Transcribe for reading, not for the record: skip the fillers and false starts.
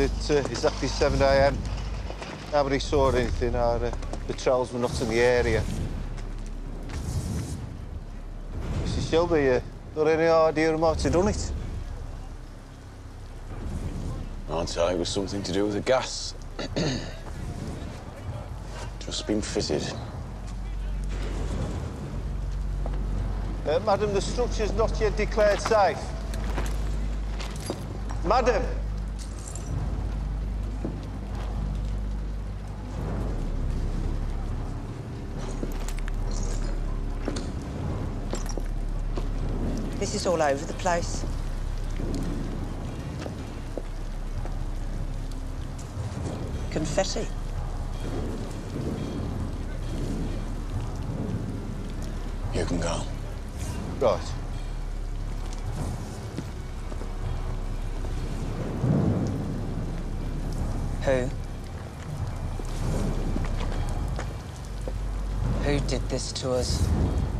opened at exactly 7 AM. Nobody saw anything. Our patrols were not in the area. Mrs. Shelby, got any idea who might have done it? I'd say it was something to do with the gas. Just been fitted. Madam, the structure's not yet declared safe. Madam! This is all over the place. Confetti. You can go. Right. Who did this to us?